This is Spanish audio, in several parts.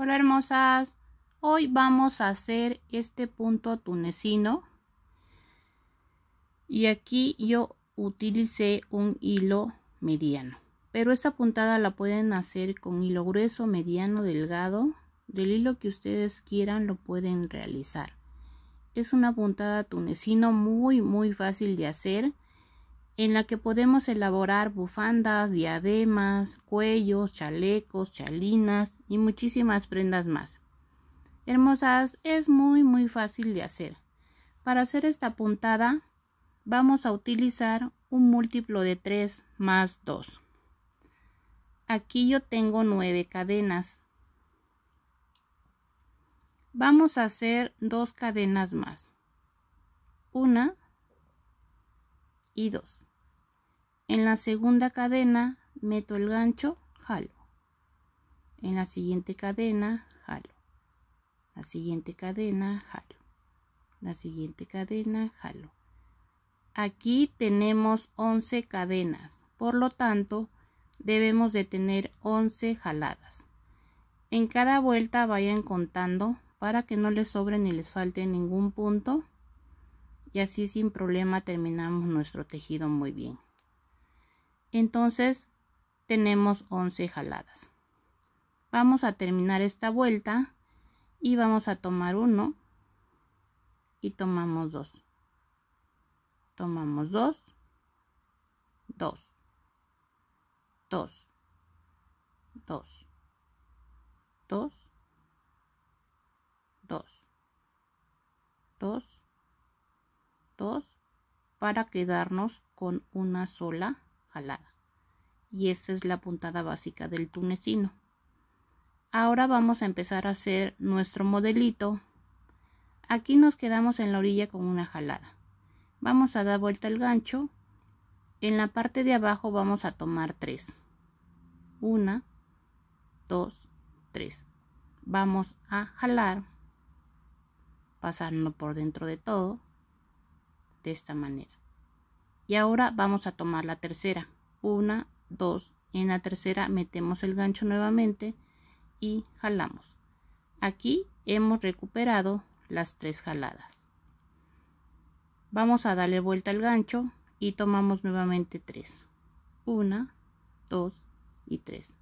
Hola hermosas, hoy vamos a hacer este punto tunecino y aquí yo utilicé un hilo mediano, pero esta puntada la pueden hacer con hilo grueso, mediano, delgado, del hilo que ustedes quieran lo pueden realizar. Es una puntada tunecino muy fácil de hacer, en la que podemos elaborar bufandas, diademas, cuellos, chalecos, chalinas y muchísimas prendas más. Hermosas, es muy fácil de hacer. Para hacer esta puntada vamos a utilizar un múltiplo de 3 más 2. Aquí yo tengo 9 cadenas. Vamos a hacer 2 cadenas más. Una y 2. En la segunda cadena meto el gancho, jalo. En la siguiente cadena, jalo. La siguiente cadena, jalo. La siguiente cadena, jalo. Aquí tenemos 11 cadenas, por lo tanto, debemos de tener 11 jaladas. En cada vuelta vayan contando para que no les sobre ni les falte ningún punto. Y así sin problema terminamos nuestro tejido muy bien. Entonces tenemos 11 jaladas. Vamos a terminar esta vuelta y vamos a tomar uno y tomamos dos. Tomamos dos, dos, dos, dos, dos, dos, dos, dos, para quedarnos con una sola jalada. Y esa es la puntada básica del tunecino. Ahora vamos a empezar a hacer nuestro modelito. Aquí nos quedamos en la orilla con una jalada. Vamos a dar vuelta el gancho. En la parte de abajo vamos a tomar 3. 1, 2, 3. Vamos a jalar, pasando por dentro de todo, de esta manera. Y ahora vamos a tomar la tercera, 1, 2, en la tercera metemos el gancho nuevamente y jalamos. Aquí hemos recuperado las 3 jaladas. Vamos a darle vuelta al gancho y tomamos nuevamente 3, 1, 2 y 3,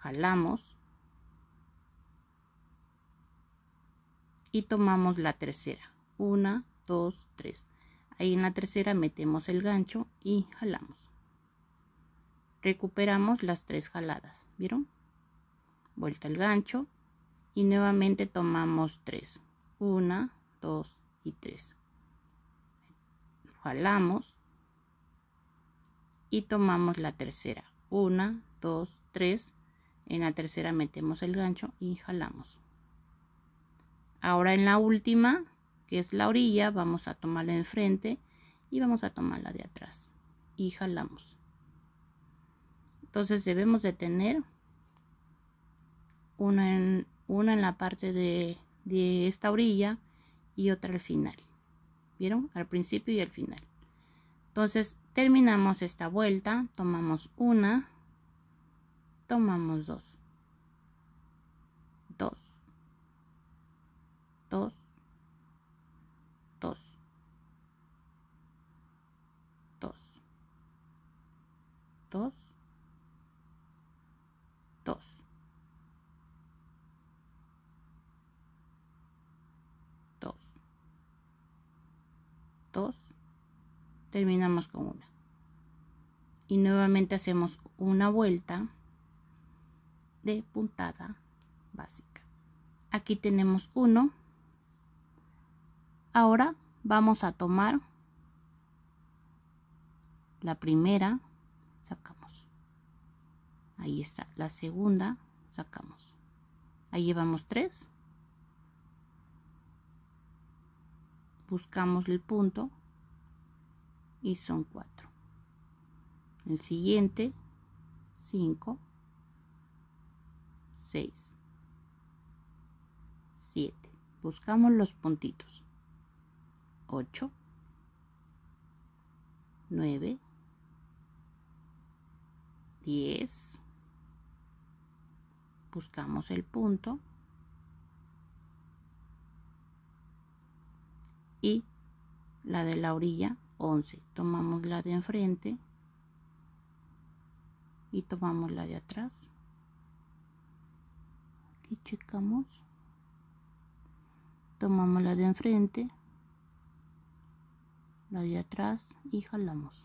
jalamos y tomamos la tercera, 1, 2, 3. Ahí en la tercera metemos el gancho y jalamos. Recuperamos las 3 jaladas, ¿vieron? Vuelta el gancho y nuevamente tomamos 3. 1, 2 y 3. Jalamos y tomamos la tercera. 1, 2, 3. En la tercera metemos el gancho y jalamos. Ahora en la última, que es la orilla, vamos a tomarla de enfrente y vamos a tomarla de atrás y jalamos. Entonces debemos de tener una en la parte de esta orilla y otra al final. ¿Vieron? Al principio y al final. Entonces terminamos esta vuelta, tomamos una, tomamos dos, dos, dos, dos, dos, dos, dos, dos, dos, terminamos con una y nuevamente hacemos una vuelta de puntada básica. Aquí tenemos uno. Ahora vamos a tomar la primera, sacamos, ahí está, la segunda, sacamos, ahí llevamos 3, buscamos el punto y son 4, el siguiente 5, 6, 7, buscamos los puntitos. 8, 9, 10, buscamos el punto y la de la orilla 11. Tomamos la de enfrente y tomamos la de atrás. Aquí checamos, tomamos la de enfrente, la de atrás y jalamos.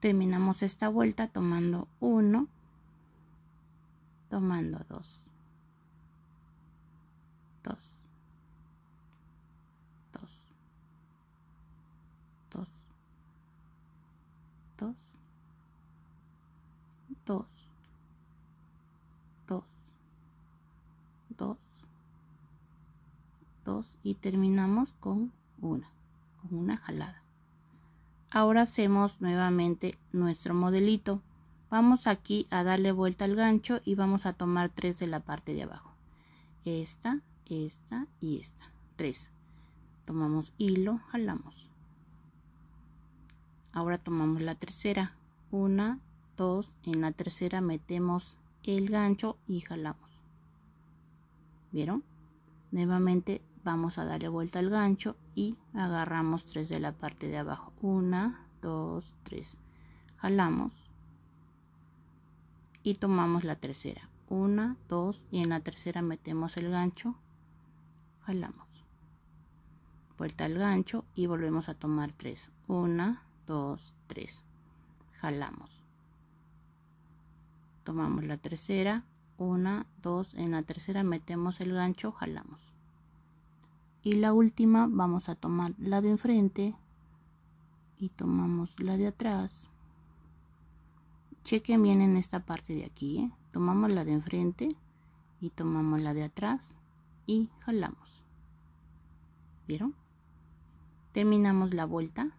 Terminamos esta vuelta tomando 1, tomando 2, 2, 2, 2, 2, 2, 2, 2, 2 y terminamos con una jalada. Ahora hacemos nuevamente nuestro modelito. Vamos aquí a darle vuelta al gancho y vamos a tomar 3 de la parte de abajo, esta y esta, 3. Tomamos hilo, jalamos. Ahora tomamos la tercera, 1, 2, en la tercera metemos el gancho y jalamos. ¿Vieron? Nuevamente vamos a darle vuelta al gancho y agarramos 3 de la parte de abajo, 1, 2, 3, jalamos y tomamos la tercera, 1, 2, y en la tercera metemos el gancho, jalamos, vuelta al gancho y volvemos a tomar 3, 1, 2, 3, jalamos, tomamos la tercera, 1, 2, en la tercera metemos el gancho, jalamos. Y la última vamos a tomar la de enfrente y tomamos la de atrás. Chequen bien en esta parte de aquí, ¿eh? Tomamos la de enfrente y tomamos la de atrás y jalamos. ¿Vieron? Terminamos la vuelta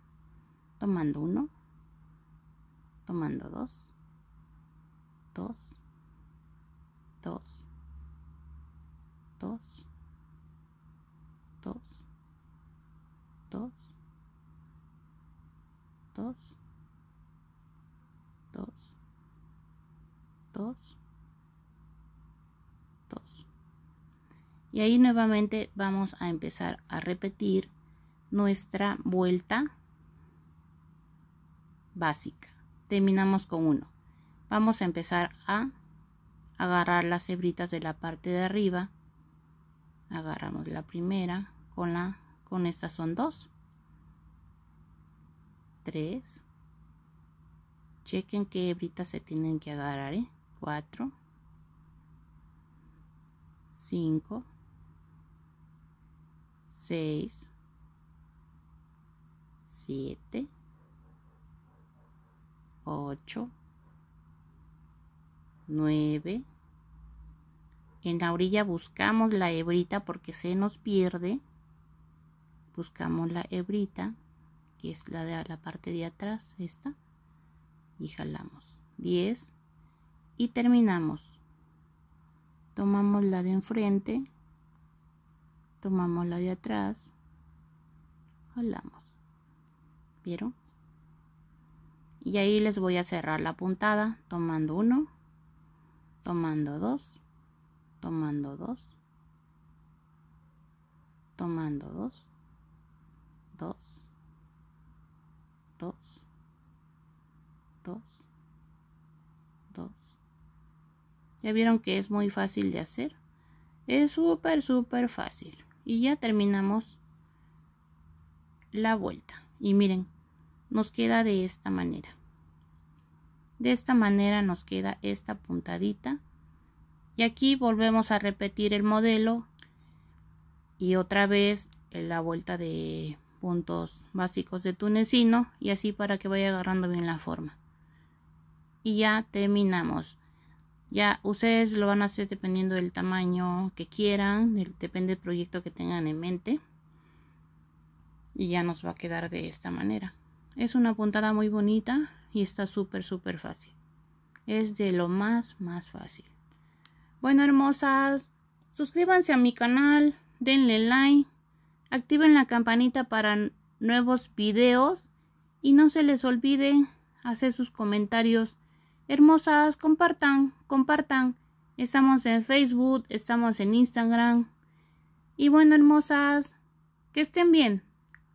tomando 1, tomando 2, 2, 2, 2. 2, 2, 2, 2, 2. Y ahí nuevamente vamos a empezar a repetir nuestra vuelta básica. Terminamos con 1. Vamos a empezar a agarrar las hebritas de la parte de arriba. Agarramos la primera con estas son 2, 3, chequen qué hebritas se tienen que agarrar, 4, 5, 6, 7, 8, 9, en la orilla buscamos la hebrita porque se nos pierde. Buscamos la hebrita, que es la de la parte de atrás, esta, y jalamos, 10, y terminamos. Tomamos la de enfrente, tomamos la de atrás, jalamos. ¿Vieron? Y ahí les voy a cerrar la puntada, tomando 1, tomando 2, tomando 2, tomando 2. 2, 2, 2, 2. Ya vieron que es muy fácil de hacer. Es súper fácil. Y ya terminamos la vuelta. Y miren, nos queda de esta manera. De esta manera nos queda esta puntadita. Y aquí volvemos a repetir el modelo. Y otra vez la vuelta de puntos básicos de tunecino, y así para que vaya agarrando bien la forma. Y ya terminamos. Ya ustedes lo van a hacer dependiendo del tamaño que quieran, depende del proyecto que tengan en mente. Y ya nos va a quedar de esta manera. Es una puntada muy bonita y está súper fácil. Es de lo más fácil. Bueno, hermosas, suscríbanse a mi canal, denle like, activen la campanita para nuevos videos y no se les olvide hacer sus comentarios. Hermosas, compartan. Estamos en Facebook, estamos en Instagram. Y bueno, hermosas, Que estén bien.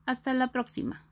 Hasta la próxima.